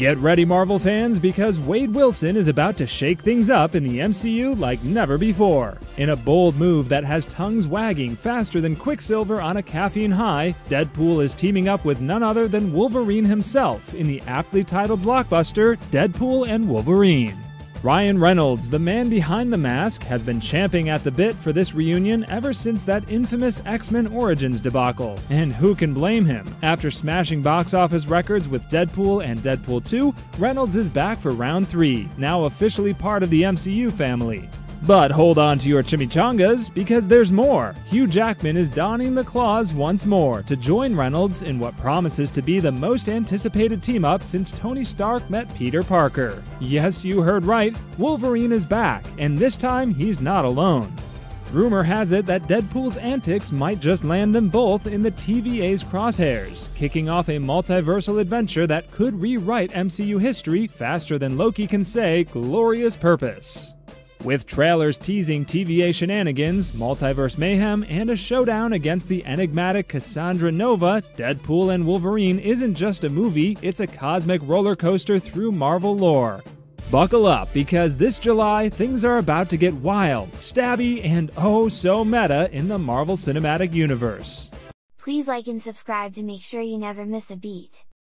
Get ready, Marvel fans, because Wade Wilson is about to shake things up in the MCU like never before. In a bold move that has tongues wagging faster than Quicksilver on a caffeine high, Deadpool is teaming up with none other than Wolverine himself in the aptly titled blockbuster Deadpool and Wolverine. Ryan Reynolds, the man behind the mask, has been champing at the bit for this reunion ever since that infamous X-Men Origins debacle. And who can blame him? After smashing box office records with Deadpool and Deadpool 2, Reynolds is back for round 3, now officially part of the MCU family. But hold on to your chimichangas, because there's more! Hugh Jackman is donning the claws once more to join Reynolds in what promises to be the most anticipated team-up since Tony Stark met Peter Parker. Yes, you heard right, Wolverine is back, and this time he's not alone. Rumor has it that Deadpool's antics might just land them both in the TVA's crosshairs, kicking off a multiversal adventure that could rewrite MCU history faster than Loki can say glorious purpose. With trailers teasing TVA shenanigans, multiverse mayhem, and a showdown against the enigmatic Cassandra Nova, Deadpool and Wolverine isn't just a movie, it's a cosmic roller coaster through Marvel lore. Buckle up, because this July, things are about to get wild, stabby, and oh so meta in the Marvel Cinematic Universe. Please like and subscribe to make sure you never miss a beat.